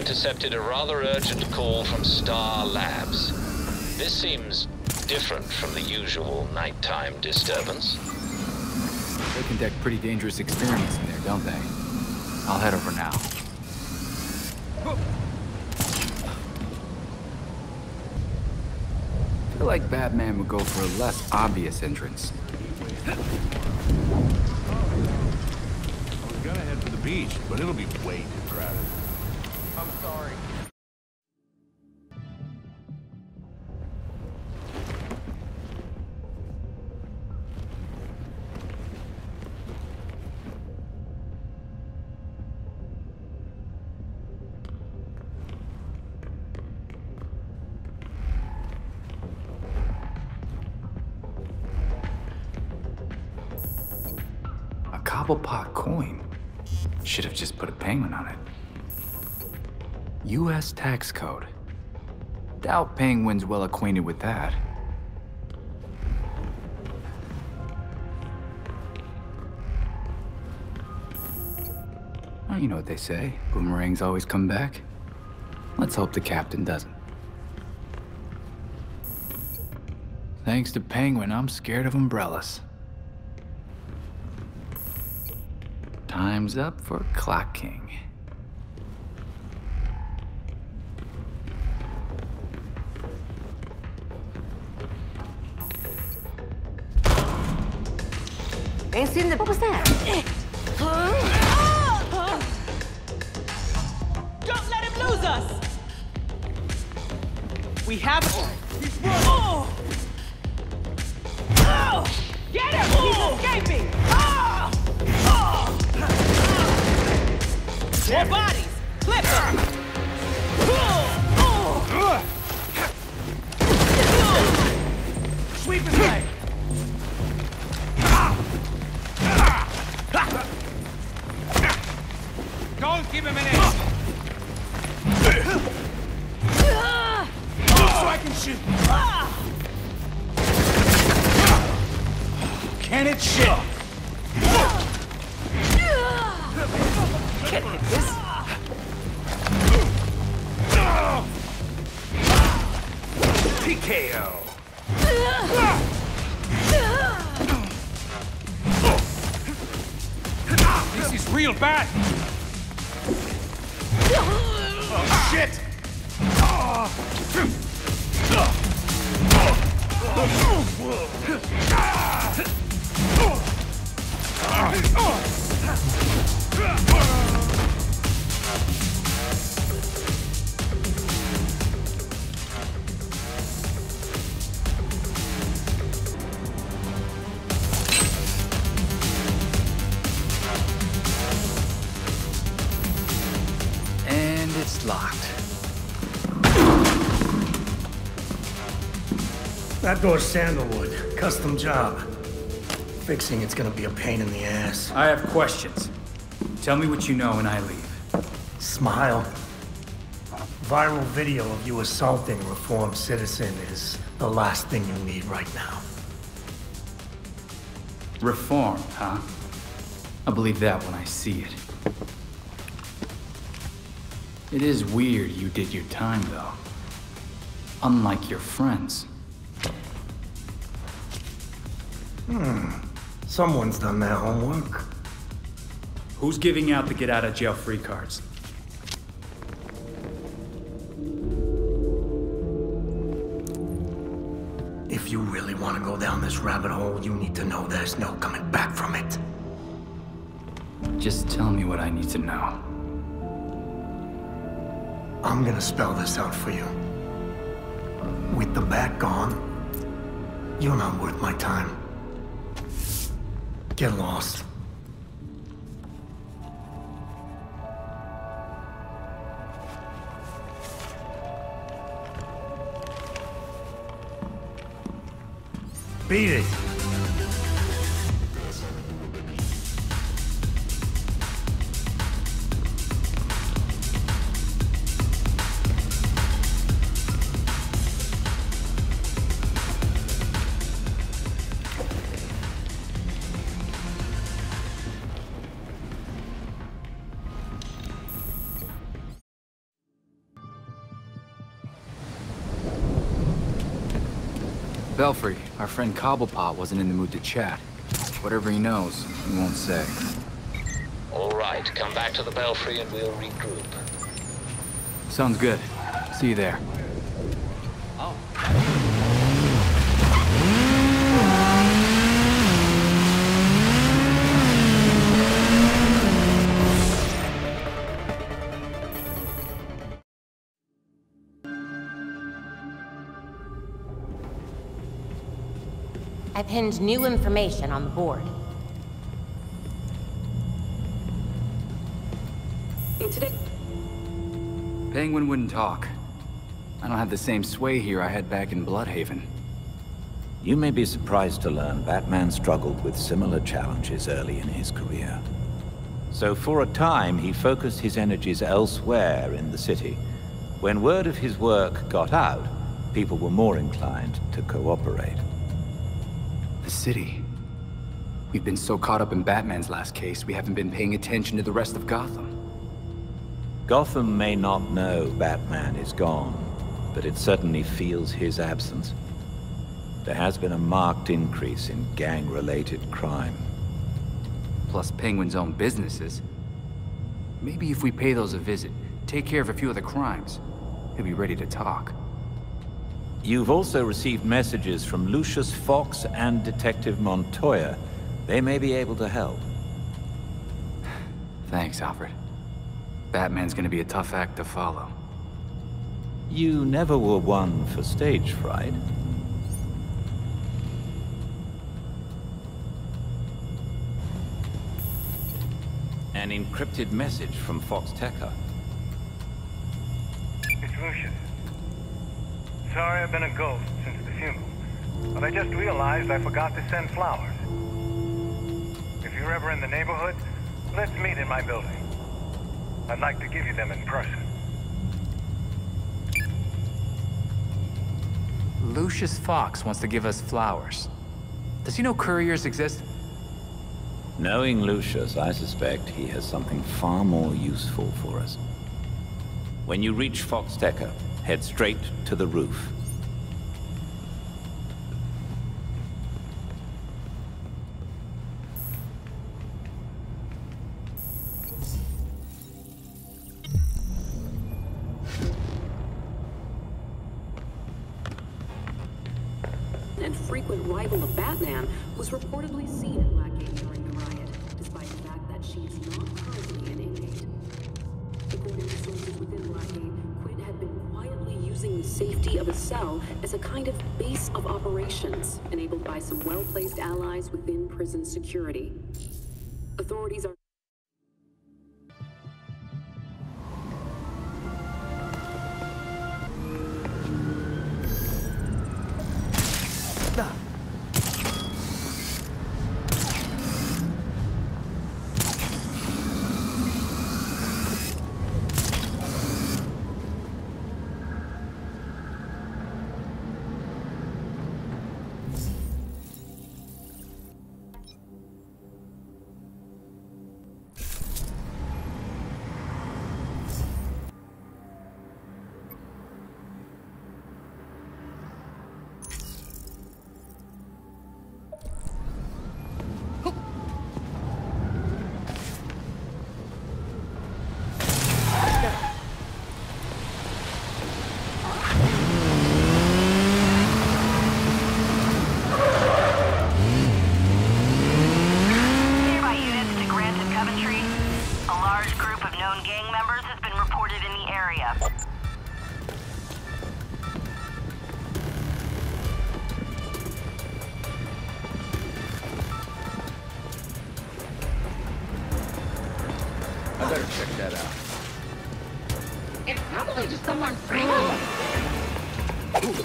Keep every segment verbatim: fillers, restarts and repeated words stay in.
intercepted a rather urgent call from Star Labs. This seems different from the usual nighttime disturbance. They conduct pretty dangerous experiments in there, don't they? I'll head over now. I feel like Batman would go for a less obvious entrance. We're gonna head for the beach, but it'll be way too crowded. I'm sorry. Cobblepot coin. Should have just put a penguin on it. U S tax code. Doubt Penguin's well acquainted with that. Well, you know what they say. Boomerangs always come back. Let's hope the captain doesn't. Thanks to Penguin, I'm scared of umbrellas. Time's up for Clock King. Ain't seen the. What was that? Don't let him lose us. We have. Oh. Oh. Get him! Oh. He's escaping. Oh. More bodies! Flip her! Sweep his leg! Don't give him an inch! So I can shoot! Can it shoot? T K O. This is real bad. Oh shit! That door's sandalwood. Custom job. Fixing it's gonna be a pain in the ass. I have questions. Tell me what you know and I leave. Smile. Viral video of you assaulting a reformed citizen is the last thing you need right now. Reformed, huh? I believe that when I see it. It is weird you did your time, though. Unlike your friends. Hmm. Someone's done their homework. Who's giving out the get-out-of-jail-free cards? If you really want to go down this rabbit hole, you need to know there's no coming back from it. Just tell me what I need to know. I'm gonna spell this out for you. With the bat gone, you're not worth my time. Get lost. Beat it. Belfry, our friend Cobblepot wasn't in the mood to chat. Whatever he knows, he won't say. All right, come back to the Belfry and we'll regroup. Sounds good. See you there. Oh. I pinned new information on the board. Penguin wouldn't talk. I don't have the same sway here I had back in Bloodhaven. You may be surprised to learn Batman struggled with similar challenges early in his career. So for a time, he focused his energies elsewhere in the city. When word of his work got out, people were more inclined to cooperate. The city. We've been so caught up in Batman's last case, we haven't been paying attention to the rest of Gotham. Gotham may not know Batman is gone, but it certainly feels his absence. There has been a marked increase in gang-related crime. Plus Penguin's own businesses. Maybe if we pay those a visit, take care of a few of the crimes, he'll be ready to talk. You've also received messages from Lucius Fox and Detective Montoya. They may be able to help. Thanks, Alfred. Batman's gonna be a tough act to follow. You never were one for stage fright. An encrypted message from Fox Tech. It's Lucius. Sorry I've been a ghost since the funeral, but I just realized I forgot to send flowers. If you're ever in the neighborhood, let's meet in my building. I'd like to give you them in person. Lucius Fox wants to give us flowers. Does he know couriers exist? Knowing Lucius, I suspect he has something far more useful for us. When you reach Fox Tech, head straight to the roof. An frequent rival of Batman was reportedly seen at Blackgate during the riot, despite the fact that she is not currently an inmate. According to sources within Blackgate, using the safety of a cell as a kind of base of operations, enabled by some well-placed allies within prison security. Authorities are... Take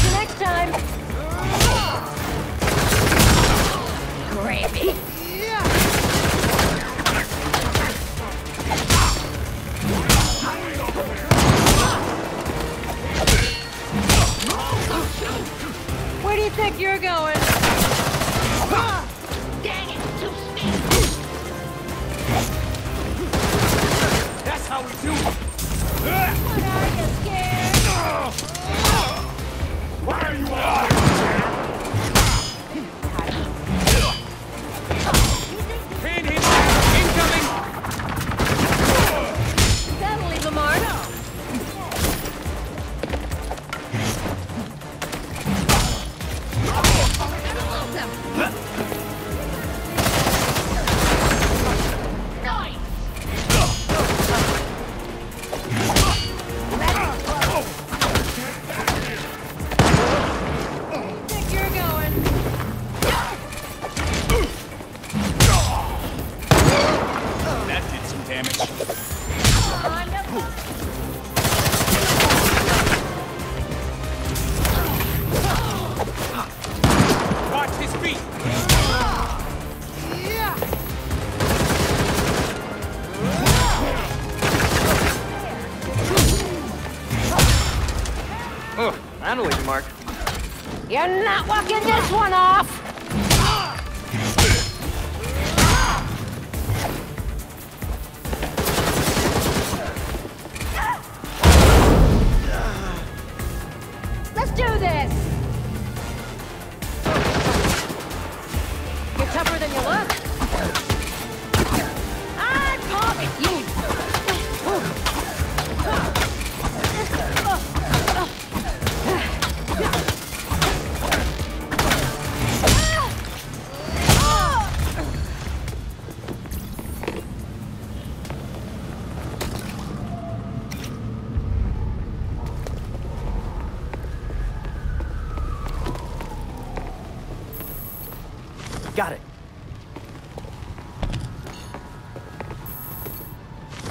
the next time!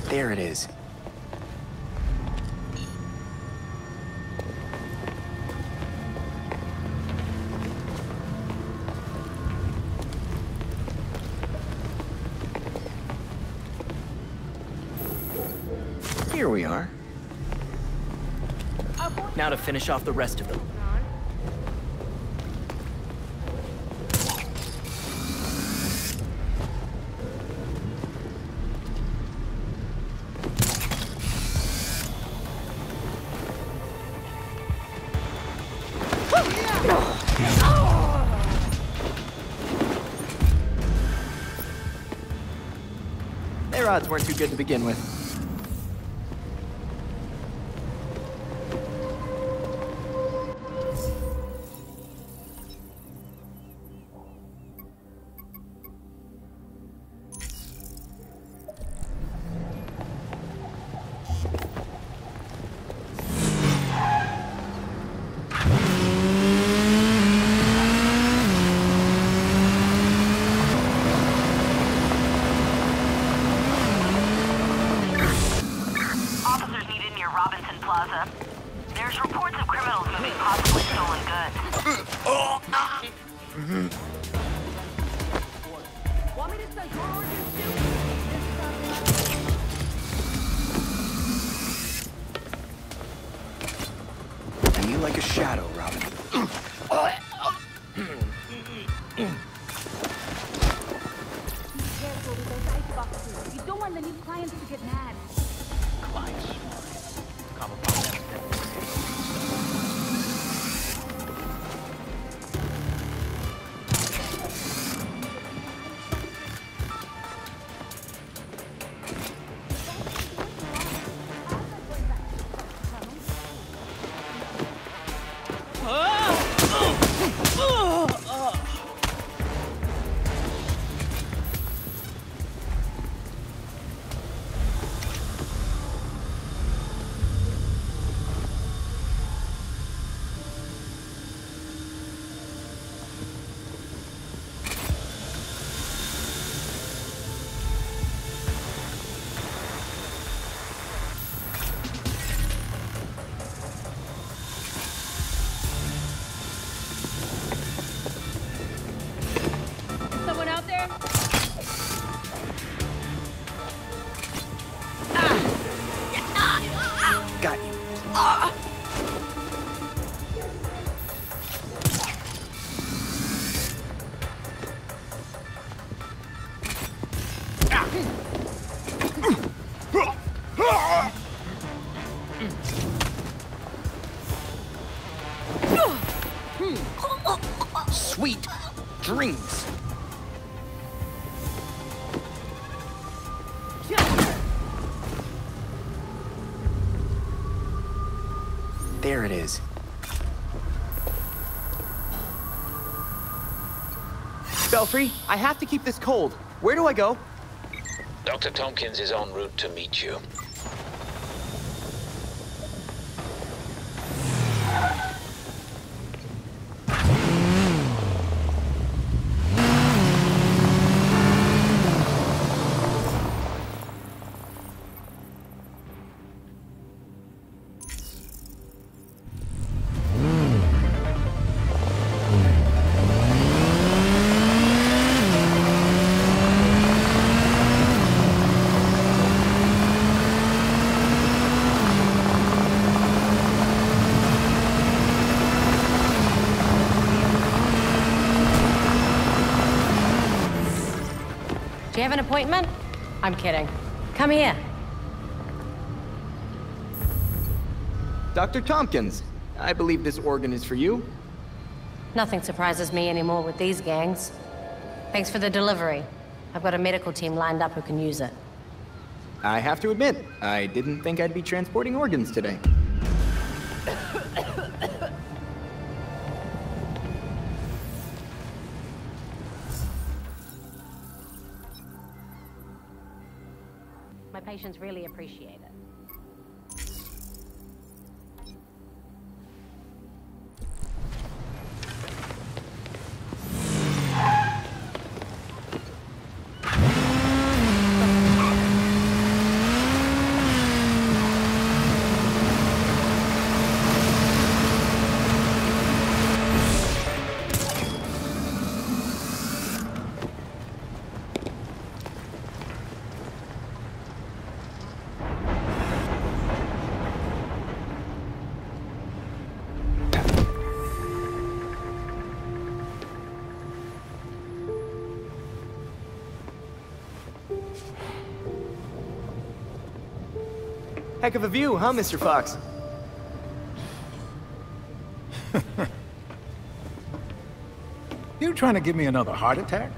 There it is. Here we are. Now to finish off the rest of them. Odds weren't too good to begin with. There it is. Belfry, I have to keep this cold. Where do I go? Doctor Tompkins is en route to meet you. Do you have an appointment? I'm kidding. Come here. Doctor Tompkins, I believe this organ is for you. Nothing surprises me anymore with these gangs. Thanks for the delivery. I've got a medical team lined up who can use it. I have to admit, I didn't think I'd be transporting organs today. Patients really appreciate it. Heck of a view, huh, Mister Fox? You trying to give me another heart attack?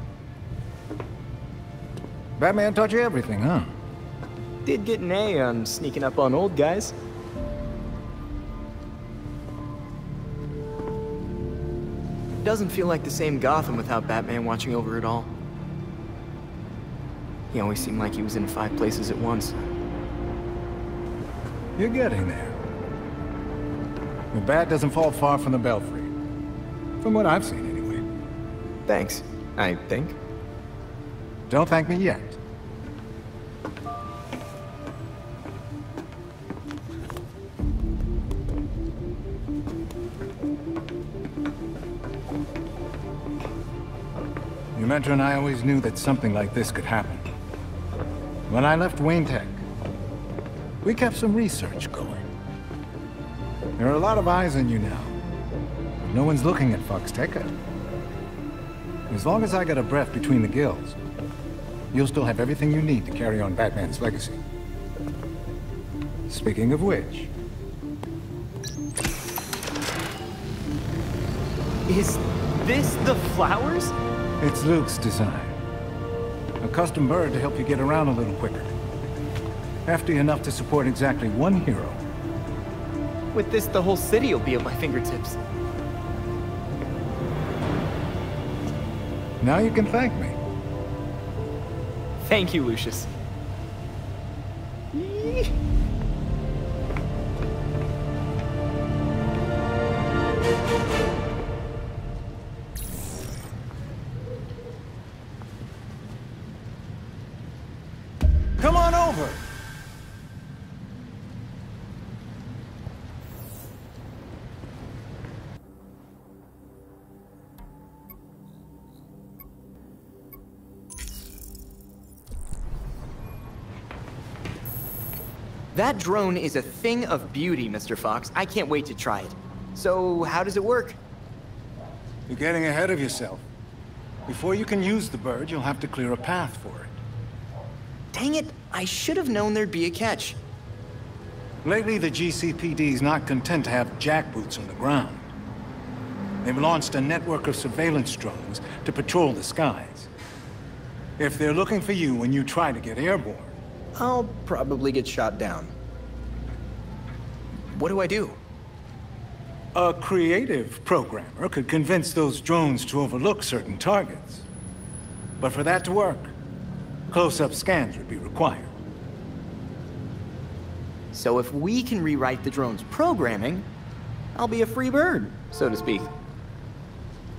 Batman taught you everything, huh? Did get an A on sneaking up on old guys. Doesn't feel like the same Gotham without Batman watching over it all. He always seemed like he was in five places at once. You're getting there. The bat doesn't fall far from the Belfry. From what I've seen, anyway. Thanks, I think. Don't thank me yet. You mentor and I always knew that something like this could happen. When I left Wayne Tech, we kept some research going. There are a lot of eyes on you now. No one's looking at Fox Tech. As long as I got a breath between the gills, you'll still have everything you need to carry on Batman's legacy. Speaking of which... Is this the flowers? It's Luke's design. A custom bird to help you get around a little quicker. Hefty enough to support exactly one hero. With this, the whole city will be at my fingertips. Now you can thank me. Thank you, Lucius. Eee. Come on over! That drone is a thing of beauty, Mister Fox. I can't wait to try it. So, how does it work? You're getting ahead of yourself. Before you can use the bird, you'll have to clear a path for it. Dang it, I should have known there'd be a catch. Lately, the G C P D's not content to have jackboots on the ground. They've launched a network of surveillance drones to patrol the skies. If they're looking for you when you try to get airborne, I'll probably get shot down. What do I do? A creative programmer could convince those drones to overlook certain targets. But for that to work, close-up scans would be required. So if we can rewrite the drone's programming, I'll be a free bird, so to speak.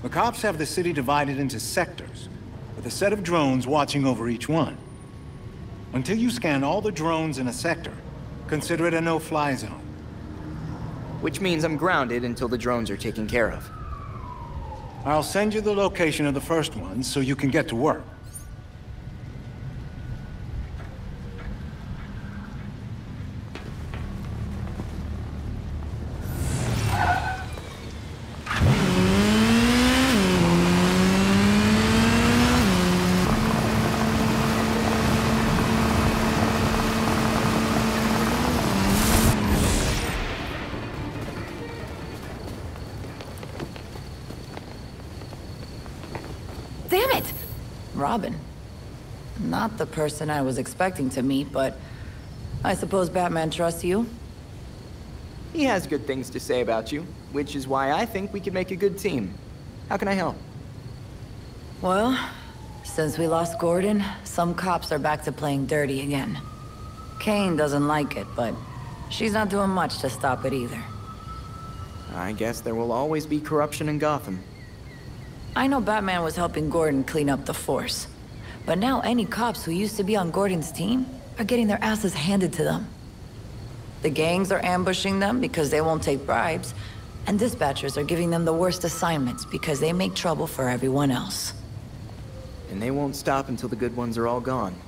The cops have the city divided into sectors, with a set of drones watching over each one. Until you scan all the drones in a sector, consider it a no-fly zone. Which means I'm grounded until the drones are taken care of. I'll send you the location of the first one so you can get to work. Robin. Not the person I was expecting to meet, but I suppose Batman trusts you? He has good things to say about you, which is why I think we could make a good team. How can I help? Well, since we lost Gordon, some cops are back to playing dirty again. Kane doesn't like it, but she's not doing much to stop it either. I guess there will always be corruption in Gotham. I know Batman was helping Gordon clean up the force, but now any cops who used to be on Gordon's team are getting their asses handed to them. The gangs are ambushing them because they won't take bribes, and dispatchers are giving them the worst assignments because they make trouble for everyone else. And they won't stop until the good ones are all gone.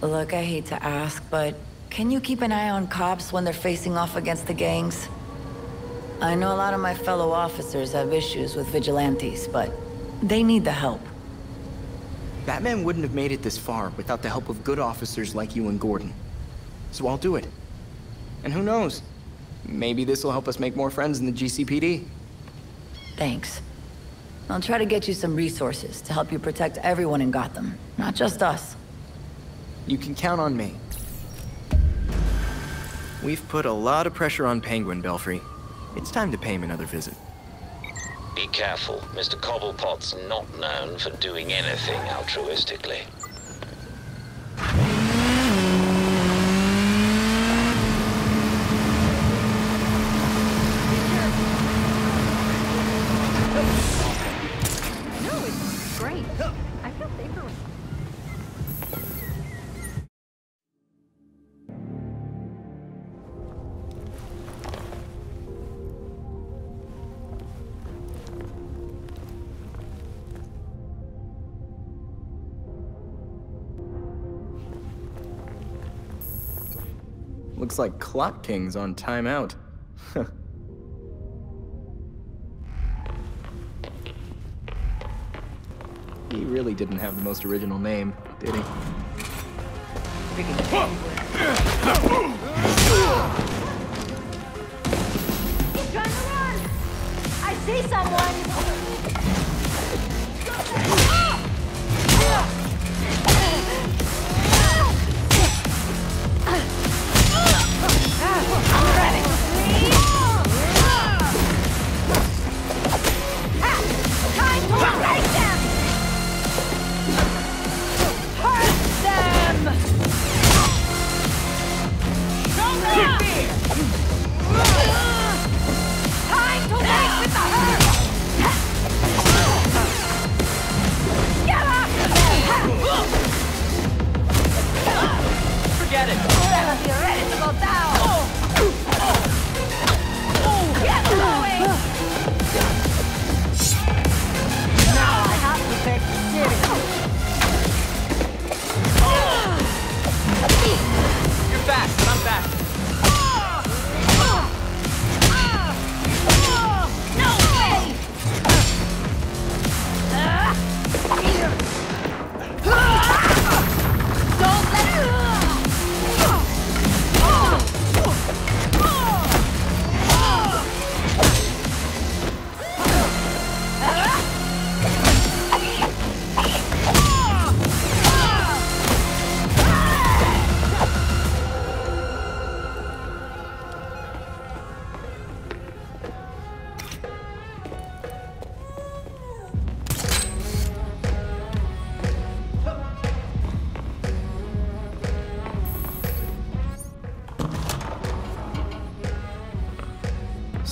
Look, I hate to ask, but can you keep an eye on cops when they're facing off against the gangs? I know a lot of my fellow officers have issues with vigilantes, but they need the help. Batman wouldn't have made it this far without the help of good officers like you and Gordon. So I'll do it. And who knows? Maybe this will help us make more friends in the G C P D. Thanks. I'll try to get you some resources to help you protect everyone in Gotham, not just us. You can count on me. We've put a lot of pressure on Penguin, Belfry. It's time to pay him another visit. Be careful. Mister Cobblepot's not known for doing anything altruistically. No, it's great. I feel safer with you. Looks like Clock King's on timeout. He really didn't have the most original name, did he? He's trying to run! I see someone! Time to wake with the herd!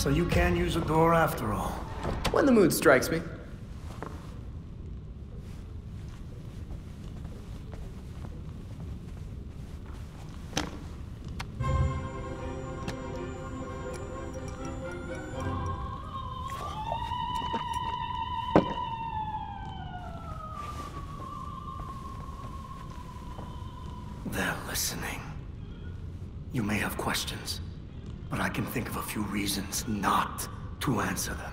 So you can use a door after all. When the mood strikes me. Reasons not to answer them.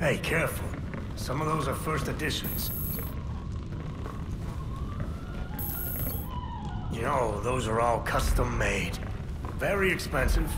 Hey, careful. Some of those are first editions. You know, those are all custom made. Very expensive.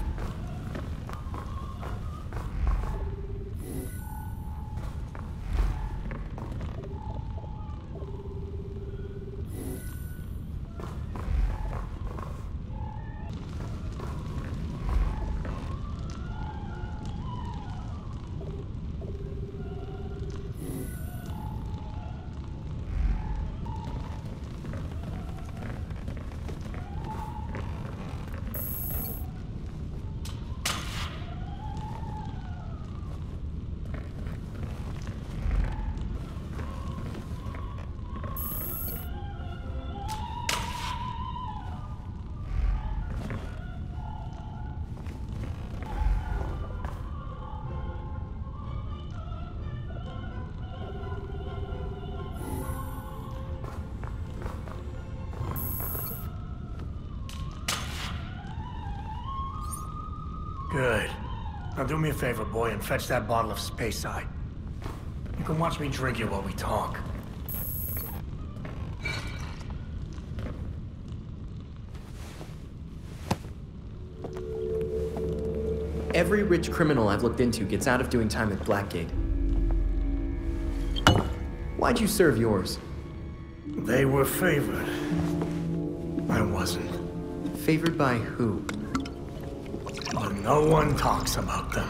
Good. Now do me a favor, boy, and fetch that bottle of Speyside. You can watch me drink it while we talk. Every rich criminal I've looked into gets out of doing time at Blackgate. Why'd you serve yours? They were favored. I wasn't. Favored by who? But no one talks about them.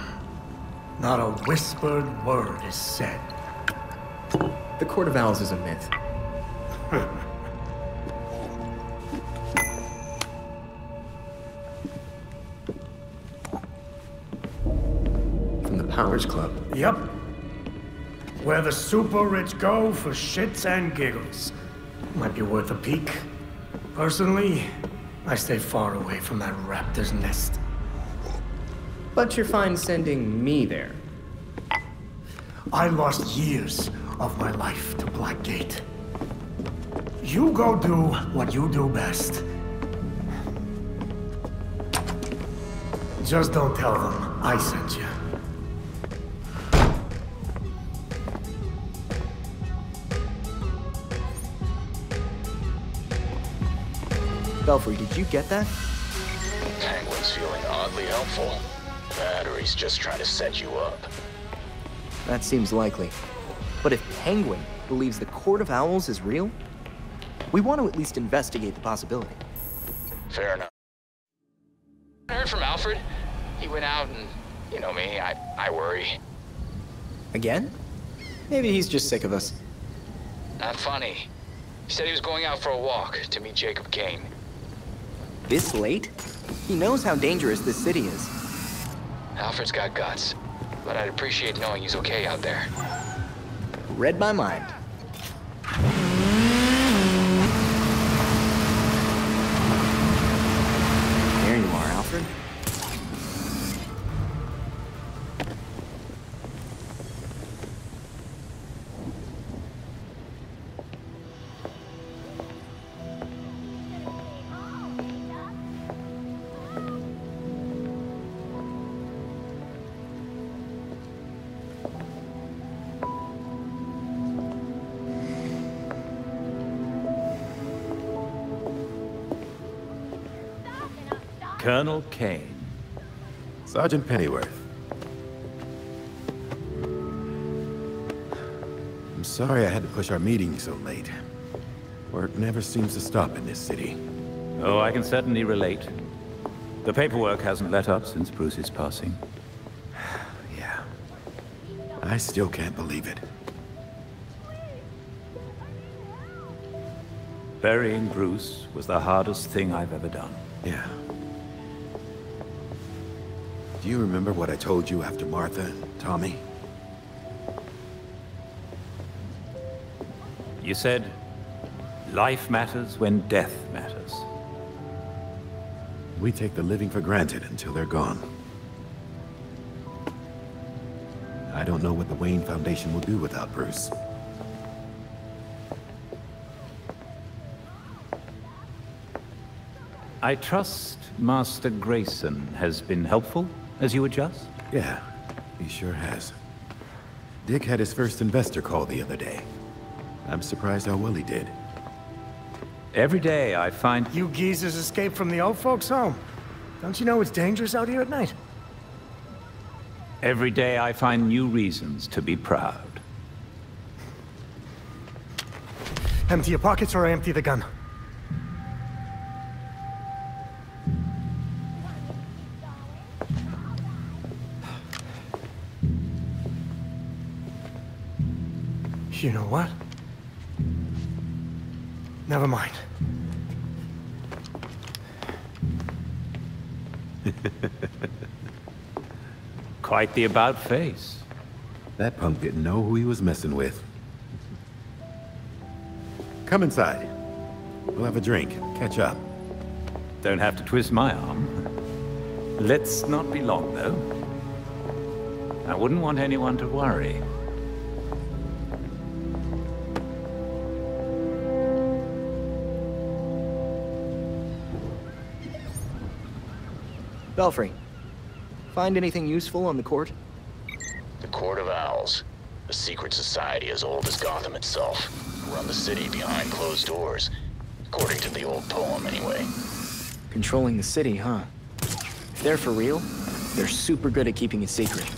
Not a whispered word is said. The Court of Owls is a myth. From the Powers Club. Yep. Where the super rich go for shits and giggles. Might be worth a peek. Personally, I stay far away from that raptor's nest. But you're fine sending me there. I lost years of my life to Blackgate. You go do what you do best. Just don't tell them I sent you. Belfry, did you get that? Penguin's feeling oddly helpful. Battery's just trying to set you up. That seems likely. But if Penguin believes the Court of Owls is real, we want to at least investigate the possibility. Fair enough. I heard from Alfred. He went out and, you know me, I, I worry. Again? Maybe he's just sick of us. Not funny. He said he was going out for a walk to meet Jacob Kane. This late? He knows how dangerous this city is. Alfred's got guts, but I'd appreciate knowing he's okay out there. Read my mind. There you are, Alfred. Colonel Kane. Sergeant Pennyworth. I'm sorry I had to push our meeting so late. Work never seems to stop in this city. Oh, I can certainly relate. The paperwork hasn't let up since Bruce's passing. Yeah. I still can't believe it. Burying Bruce was the hardest thing I've ever done. Yeah. Do you remember what I told you after Martha and Tommy? You said, life matters when death matters. We take the living for granted until they're gone. I don't know what the Wayne Foundation will do without Bruce. I trust Master Grayson has been helpful as you adjust? Yeah, he sure has. Dick had his first investor call the other day. I'm surprised how well he did. Every day I find... You geezers escaped from the old folks' home. Don't you know it's dangerous out here at night? Every day I find new reasons to be proud. Empty your pockets or I empty the gun. You know what? Never mind. Quite the about face. That punk didn't know who he was messing with. Come inside. We'll have a drink. Catch up. Don't have to twist my arm. Let's not be long, though. I wouldn't want anyone to worry. Belfry, find anything useful on the court? The Court of Owls, a secret society as old as Gotham itself. Run the city behind closed doors, according to the old poem anyway. Controlling the city, huh? If they're for real, they're super good at keeping it secret.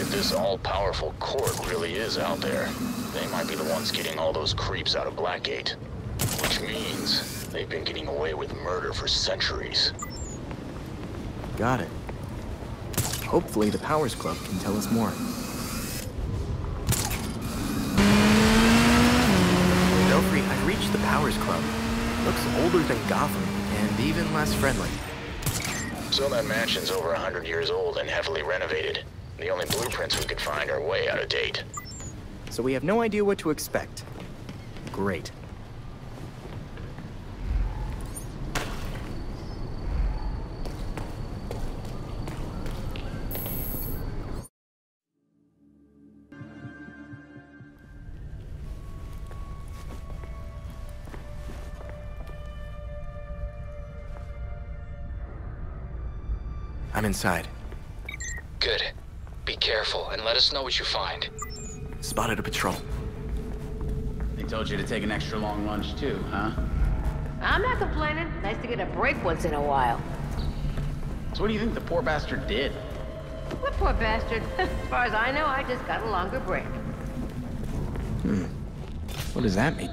If this all-powerful court really is out there, they might be the ones getting all those creeps out of Blackgate. Which means they've been getting away with murder for centuries. Got it. Hopefully the Powers Club can tell us more. Belfry, I've reached the Powers Club. Looks older than Gotham, and even less friendly. So that mansion's over a hundred years old and heavily renovated. The only blueprints we could find are way out of date. So we have no idea what to expect. Great. I'm inside. Good. Be careful and let us know what you find. Spotted a patrol. They told you to take an extra long lunch too, huh? I'm not complaining. Nice to get a break once in a while. So what do you think the poor bastard did? What poor bastard? As far as I know, I just got a longer break. Hmm. What does that mean?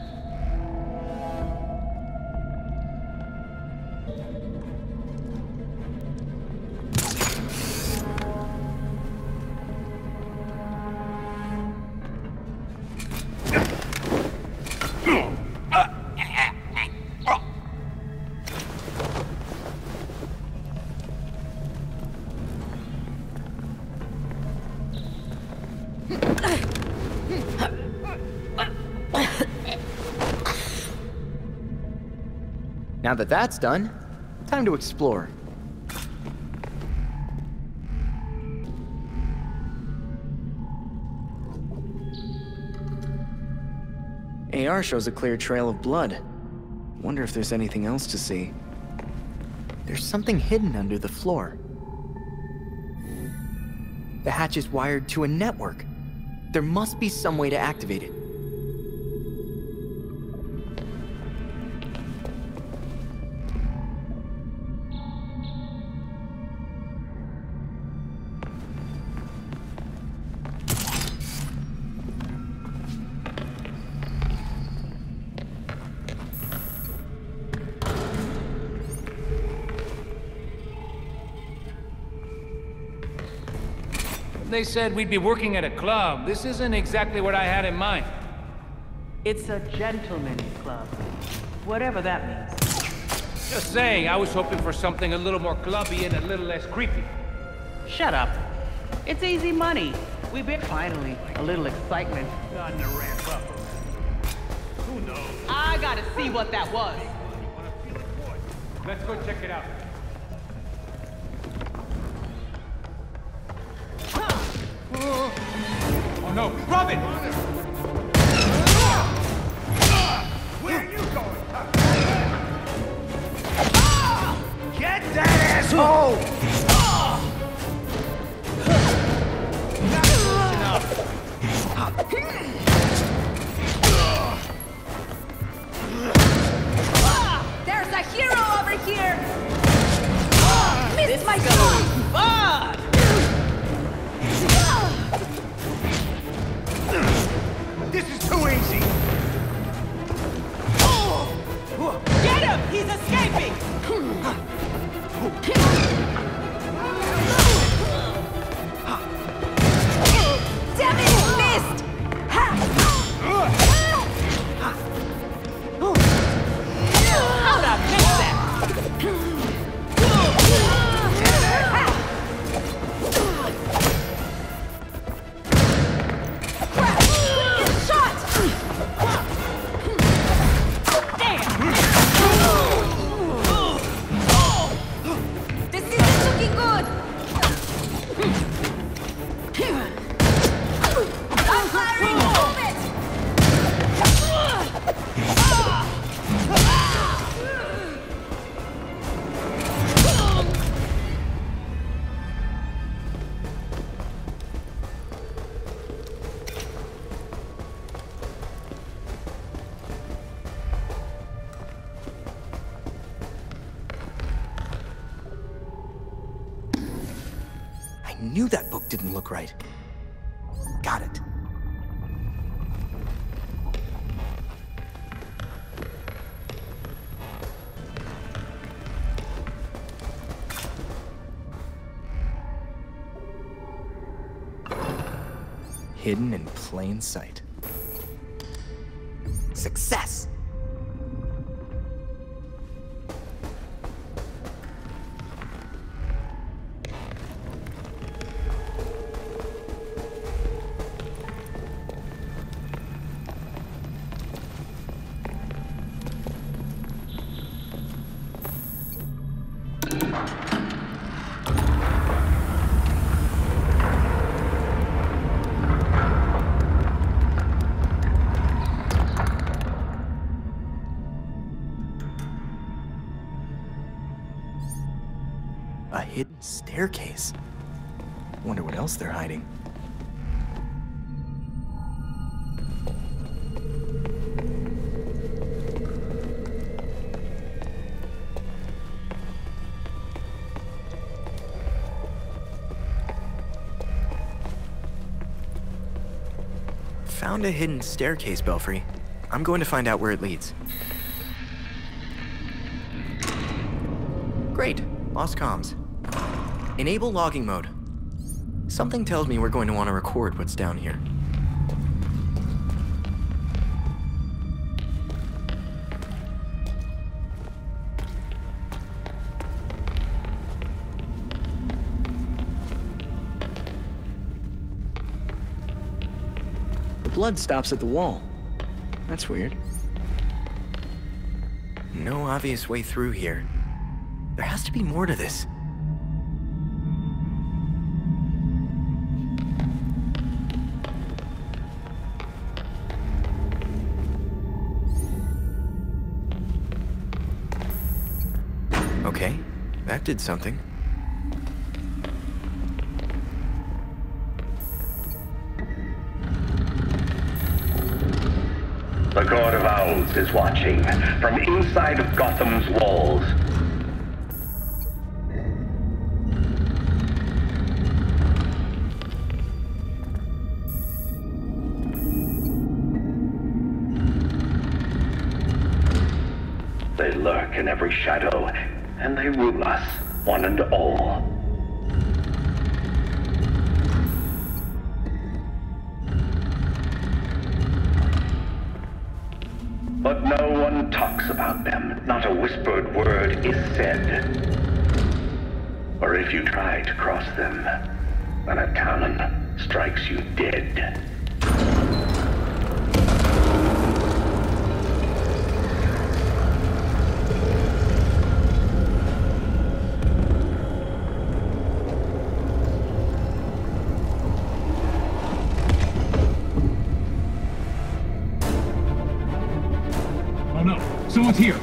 Now that that's done, time to explore. A R shows a clear trail of blood. Wonder if there's anything else to see. There's something hidden under the floor. The hatch is wired to a network. There must be some way to activate it. They said we'd be working at a club. This isn't exactly what I had in mind. It's a gentleman's club. Whatever that means. Just saying, I was hoping for something a little more clubby and a little less creepy. Shut up. It's easy money. We've been finally a little excitement. Starting to ramp up. Who knows? I gotta see what that was. Let's go check it out. Oh no, Robin! Where are you going? Get that asshole! There's a hero over here! Oh, missed my goal! Ah! This is too easy! Get him! He's escaping! Damn it! Missed! How'd I miss that? Shot! Damn! This isn't looking good! I'm firing! Move it! I knew that book didn't look right. Got it. Hidden in plain sight. Success! Staircase. Wonder what else they're hiding. Found a hidden staircase, Belfry. I'm going to find out where it leads. Great. Lost comms. Enable logging mode. Something tells me we're going to want to record what's down here. The blood stops at the wall. That's weird. No obvious way through here. There has to be more to this. That did something. The Court of Owls is watching from inside of Gotham's walls. They lurk in every shadow. And they rule us, one and all. one talks about them. Not a whispered word is said. Or if you try to cross them, then a cannon strikes you dead. Someone's here.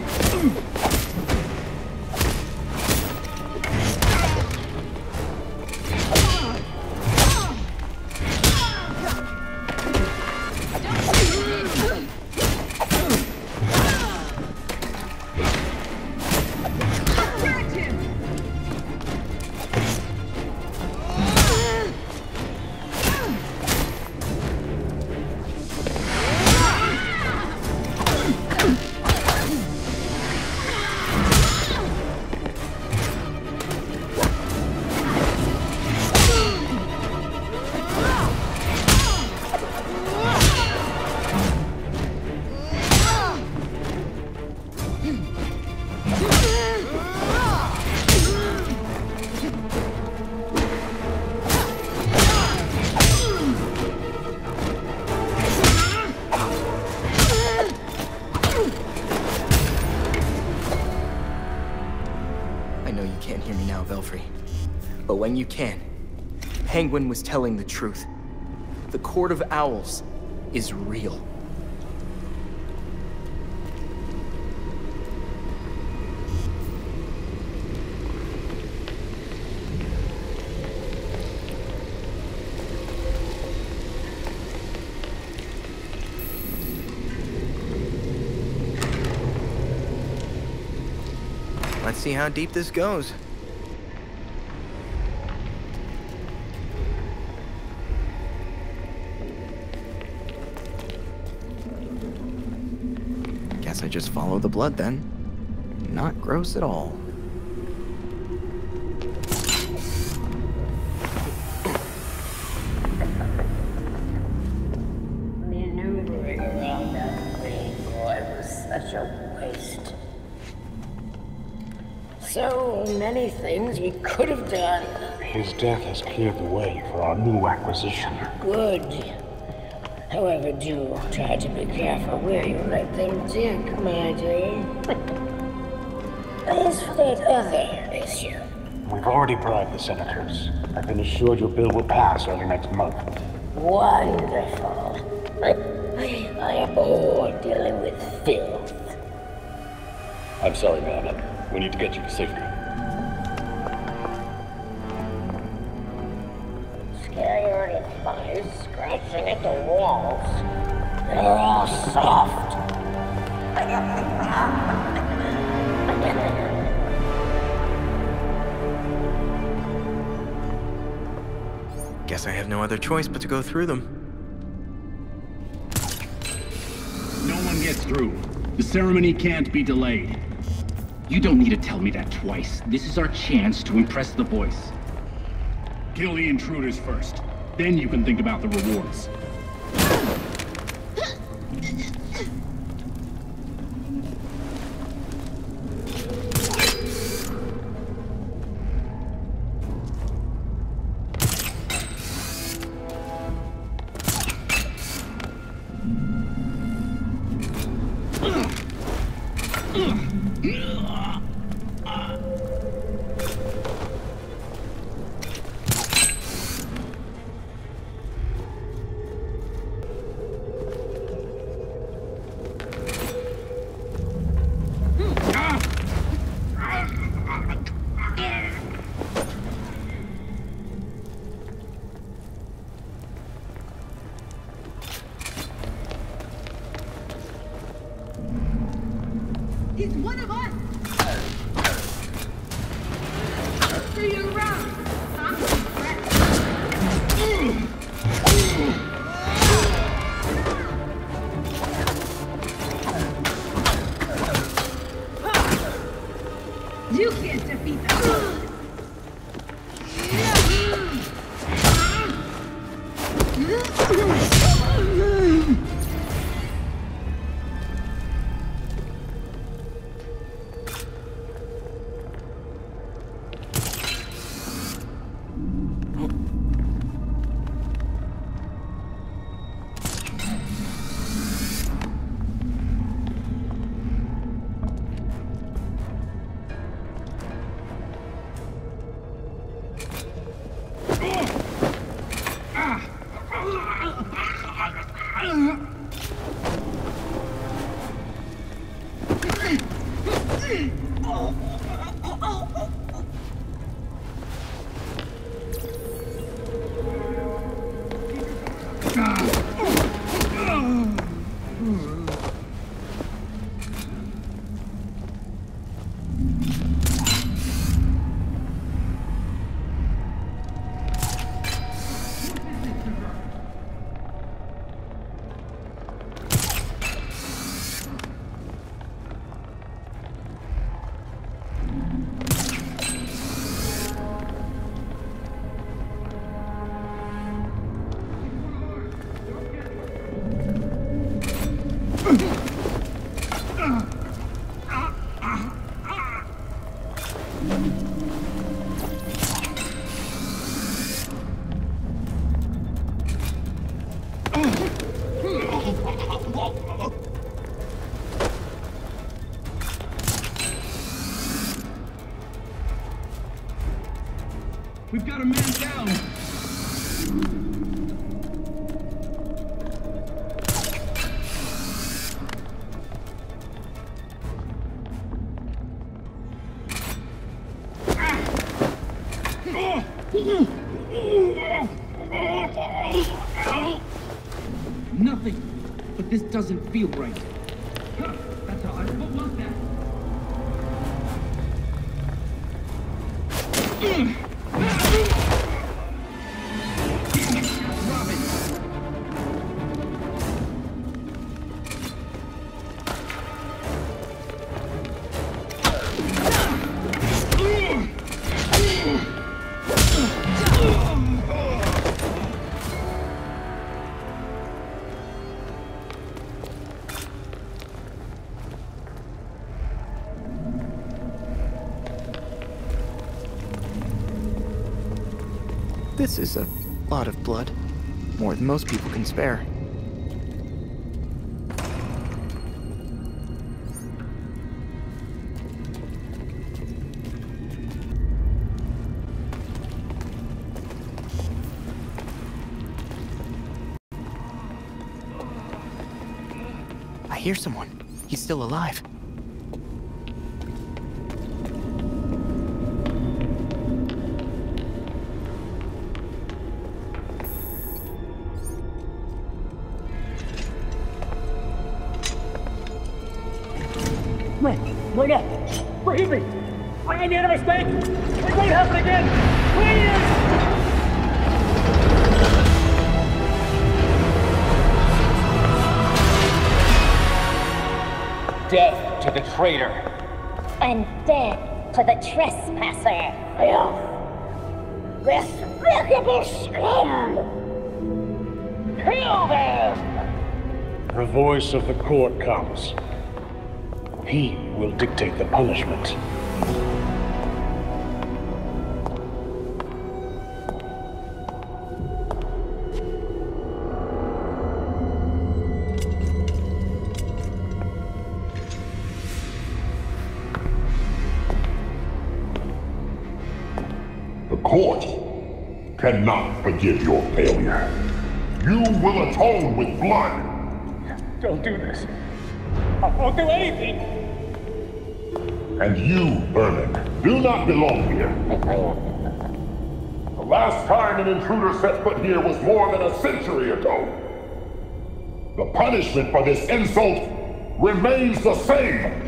When you can. Penguin was telling the truth. The Court of Owls is real. Let's see how deep this goes. Just follow the blood then. Not gross at all. Maneuvering around that graveyard was such a waste. So many things we could have done. His death has cleared the way for our new acquisition. Good. However, do try to be careful where you let them dig, my dear. As for that other issue... We've already bribed the senators. I've been assured your bill will pass early next month. Wonderful. I am bored dealing with filth. I'm sorry, Robin. We need to get you to safety. Scratching at the walls. They're all soft. Guess I have no other choice but to go through them. No one gets through. The ceremony can't be delayed. You don't need to tell me that twice. This is our chance to impress the boys. Kill the intruders first. Then you can think about the rewards. Nothing, but this doesn't feel right. Huh, that's how I don't want that. This is a lot of blood, more than most people can spare. I hear someone. He's still alive. Traitor. And death to the trespasser. Filth. Despicable scum. Kill them. The voice of the court comes. He will dictate the punishment. Cannot forgive your failure. You will atone with blood. Don't do this. I won't do anything. And you, Vernon, do not belong here. The last time an intruder set foot here was more than a century ago. The punishment for this insult remains the same.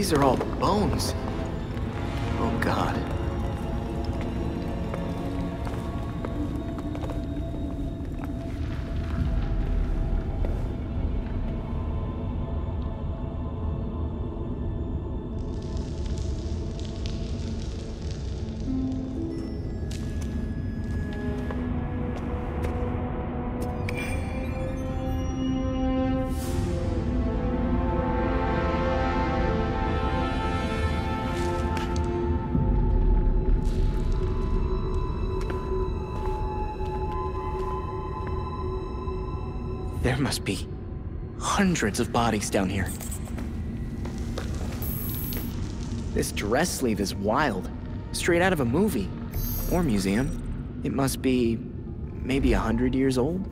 These are all bones. Oh, God. There must be hundreds of bodies down here. This dress sleeve is wild. Straight out of a movie. Or museum. It must be maybe a hundred years old.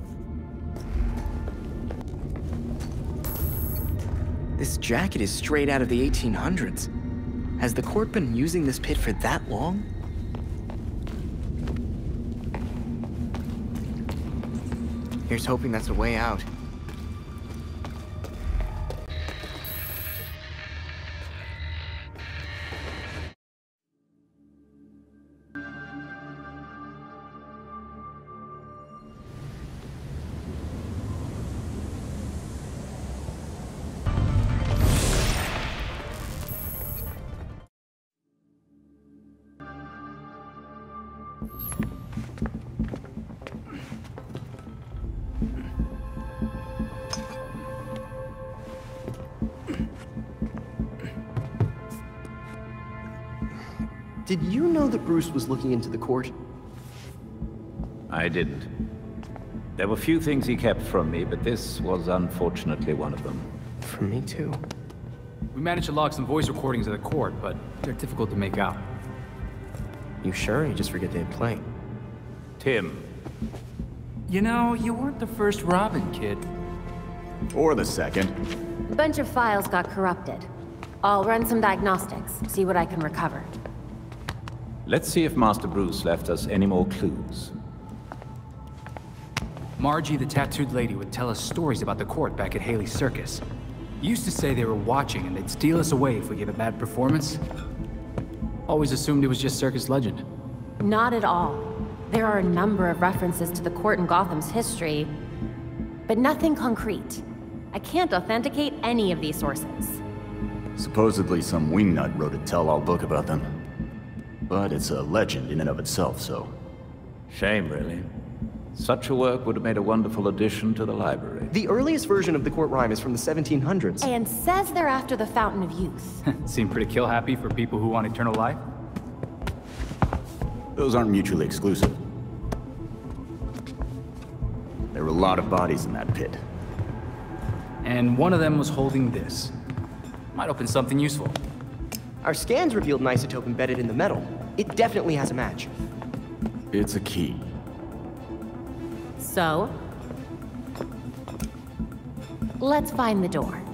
This jacket is straight out of the eighteen hundreds. Has the court been using this pit for that long? Here's hoping that's a way out. Did you know that Bruce was looking into the court? I didn't. There were few things he kept from me, but this was unfortunately one of them. From me too. We managed to log some voice recordings of the court, but they're difficult to make out. You sure? You just forget they had played. Tim. You know, you weren't the first Robin kid. Or the second. A bunch of files got corrupted. I'll run some diagnostics, see what I can recover. Let's see if Master Bruce left us any more clues. Margie, the tattooed lady, would tell us stories about the court back at Haley Circus. Used to say they were watching and they'd steal us away if we gave a bad performance. Always assumed it was just circus legend. Not at all. There are a number of references to the court in Gotham's history, but nothing concrete. I can't authenticate any of these sources. Supposedly some wingnut wrote a tell-all book about them. But it's a legend in and of itself, so... Shame, really. Such a work would have made a wonderful addition to the library. The earliest version of the court rhyme is from the seventeen hundreds. And says they're after the Fountain of Youth. Seem pretty kill-happy for people who want eternal life. Those aren't mutually exclusive. There were a lot of bodies in that pit. And one of them was holding this. Might open something useful. Our scans revealed an isotope embedded in the metal. It definitely has a match. It's a key. So? Let's find the door.